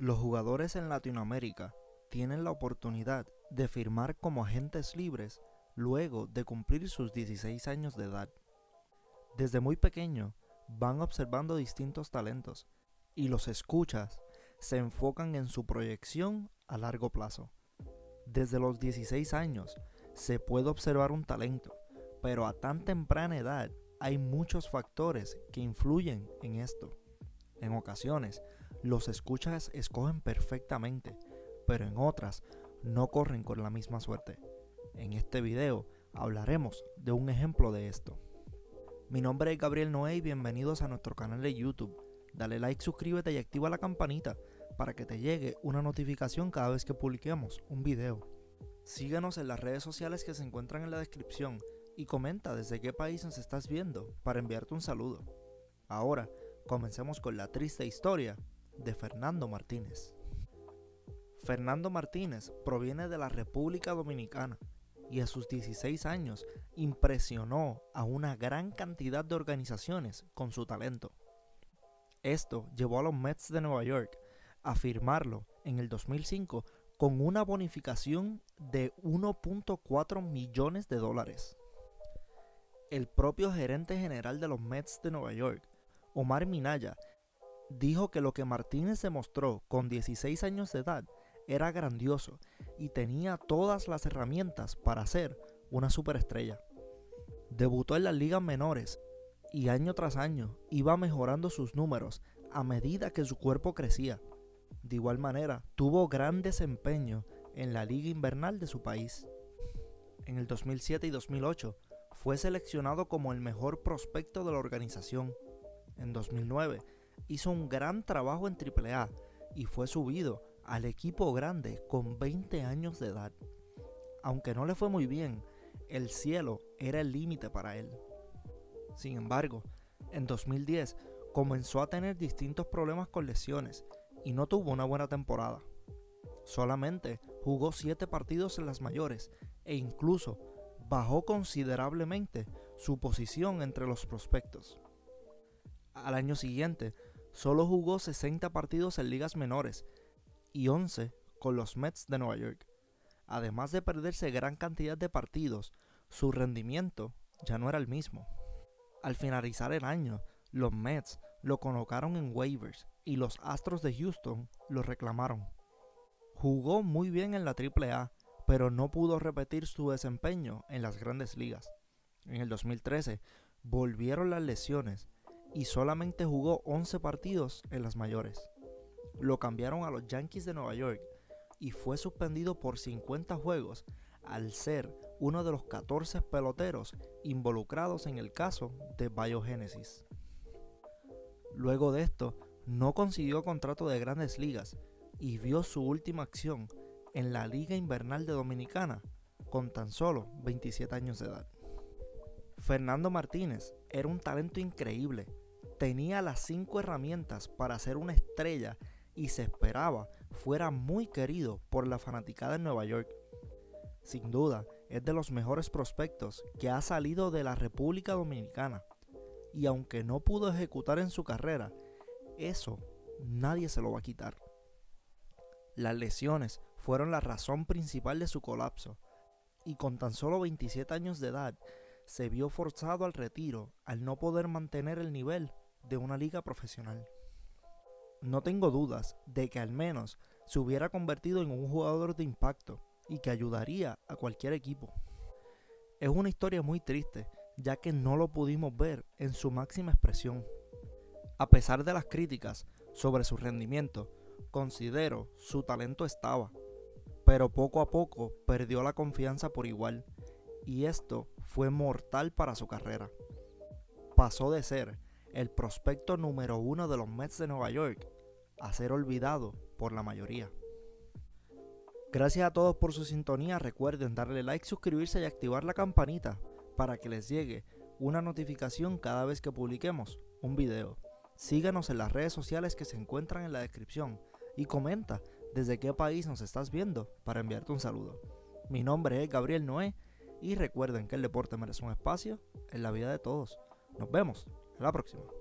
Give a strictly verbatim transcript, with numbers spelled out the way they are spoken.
los jugadores en Latinoamérica tienen la oportunidad de firmar como agentes libres luego de cumplir sus dieciséis años de edad. Desde muy pequeño van observando distintos talentos y los escuchas se enfocan en su proyección a largo plazo. Desde los dieciséis años se puede observar un talento, pero a tan temprana edad hay muchos factores que influyen en esto. En ocasiones, los escuchas escogen perfectamente, pero en otras no corren con la misma suerte. En este video hablaremos de un ejemplo de esto. Mi nombre es Gabriel Noé y bienvenidos a nuestro canal de YouTube. Dale like, suscríbete y activa la campanita para que te llegue una notificación cada vez que publiquemos un video. Síguenos en las redes sociales que se encuentran en la descripción y comenta desde qué país nos estás viendo para enviarte un saludo. Ahora, comencemos con la triste historia de Fernando Martínez. Fernando Martínez proviene de la República Dominicana y a sus dieciséis años impresionó a una gran cantidad de organizaciones con su talento. Esto llevó a los Mets de Nueva York a firmarlo en el dos mil cinco con una bonificación de uno punto cuatro millones de dólares. El propio gerente general de los Mets de Nueva York, Omar Minaya, dijo que lo que Martínez demostró con dieciséis años de edad era grandioso y tenía todas las herramientas para ser una superestrella. Debutó en las ligas menores y año tras año iba mejorando sus números a medida que su cuerpo crecía. De igual manera, tuvo gran desempeño en la liga invernal de su país. En el dos mil siete y dos mil ocho fue seleccionado como el mejor prospecto de la organización. En dos mil nueve hizo un gran trabajo en triple A y fue subido al equipo grande con veinte años de edad. Aunque no le fue muy bien, el cielo era el límite para él. Sin embargo, en dos mil diez comenzó a tener distintos problemas con lesiones y no tuvo una buena temporada. Solamente jugó siete partidos en las mayores e incluso bajó considerablemente su posición entre los prospectos. Al año siguiente, solo jugó sesenta partidos en ligas menores y once con los Mets de Nueva York. Además de perderse gran cantidad de partidos, su rendimiento ya no era el mismo. Al finalizar el año, los Mets lo colocaron en waivers y los Astros de Houston lo reclamaron. Jugó muy bien en la triple A, pero no pudo repetir su desempeño en las grandes ligas. En el dos mil trece volvieron las lesiones y solamente jugó once partidos en las mayores. Lo cambiaron a los Yankees de Nueva York y fue suspendido por cincuenta juegos al ser uno de los catorce peloteros involucrados en el caso de Biogenesis. Luego de esto, no consiguió contrato de grandes ligas y vio su última acción en la Liga Invernal de Dominicana con tan solo veintisiete años de edad. Fernando Martínez era un talento increíble, tenía las cinco herramientas para ser una estrella y se esperaba fuera muy querido por la fanaticada en Nueva York. Sin duda, es de los mejores prospectos que ha salido de la República Dominicana y aunque no pudo ejecutar en su carrera, eso nadie se lo va a quitar. Las lesiones fueron la razón principal de su colapso y con tan solo veintisiete años de edad se vio forzado al retiro al no poder mantener el nivel de una liga profesional. No tengo dudas de que al menos se hubiera convertido en un jugador de impacto y que ayudaría a cualquier equipo. Es una historia muy triste, ya que no lo pudimos ver en su máxima expresión. A pesar de las críticas sobre su rendimiento, considero su talento estaba, pero poco a poco perdió la confianza por igual, y esto fue mortal para su carrera. Pasó de ser el prospecto número uno de los Mets de Nueva York a ser olvidado por la mayoría. Gracias a todos por su sintonía, recuerden darle like, suscribirse y activar la campanita para que les llegue una notificación cada vez que publiquemos un video. Síganos en las redes sociales que se encuentran en la descripción y comenta desde qué país nos estás viendo para enviarte un saludo. Mi nombre es Gabriel Noé y recuerden que el deporte merece un espacio en la vida de todos. Nos vemos en la próxima.